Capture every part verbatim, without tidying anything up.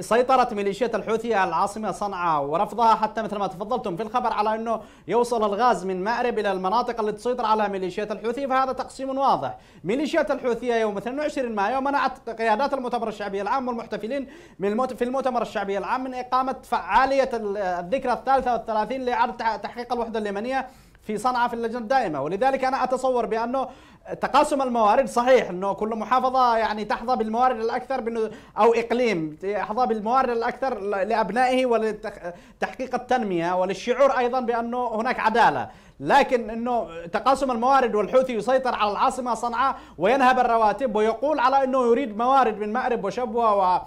سيطرت ميليشيات الحوثي على العاصمة صنعاء ورفضها حتى مثل ما تفضلتم في الخبر على أنه يوصل الغاز من مأرب إلى المناطق اللي تسيطر على ميليشيات الحوثي، فهذا تقسيم واضح. ميليشيات الحوثية يوم اثنين وعشرين مايو منعت قيادات المؤتمر الشعبي العام والمحتفلين من في المؤتمر الشعبي العام من إقامة فعالية الذكرى الثالثة والثلاثين لعرض تحقيق الوحدة اليمنية في صنعاء في اللجنة الدائمة. ولذلك أنا أتصور بأنه تقاسم الموارد صحيح أنه كل محافظة يعني تحظى بالموارد الأكثر أو إقليم يحظى بالموارد الأكثر لأبنائه ولتحقيق التنمية وللشعور أيضا بأنه هناك عدالة، لكن أنه تقاسم الموارد والحوثي يسيطر على العاصمة صنعاء وينهب الرواتب ويقول على أنه يريد موارد من مأرب وشبوة و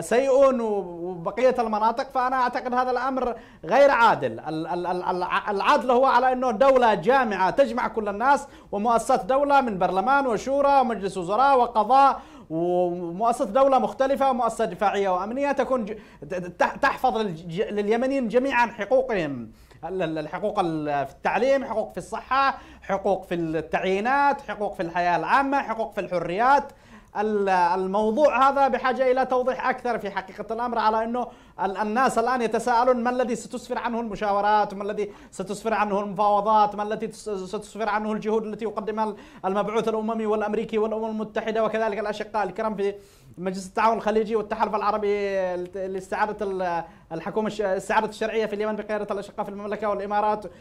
سيئون وبقية المناطق، فأنا أعتقد هذا الأمر غير عادل. العادل هو على أنه دولة جامعة تجمع كل الناس ومؤسسة دولة من برلمان وشورى ومجلس وزراء وقضاء ومؤسسة دولة مختلفة ومؤسسة دفاعية وأمنية تكون تحفظ لليمنيين جميعا حقوقهم، الحقوق في التعليم، حقوق في الصحة، حقوق في التعيينات، حقوق في الحياة العامة، حقوق في الحريات. الموضوع هذا بحاجة إلى توضيح أكثر في حقيقة الأمر على أنه الناس الآن يتساءلون ما الذي ستسفر عنه المشاورات، ما الذي ستسفر عنه المفاوضات، ما التي ستسفر عنه الجهود التي يقدمها المبعوث الأممي والأمريكي والأمم المتحدة وكذلك الأشقاء الكرام في مجلس التعاون الخليجي والتحالف العربي لاستعادة الحكومة استعادة الشرعية في اليمن بقيادة الأشقاء في المملكة والإمارات.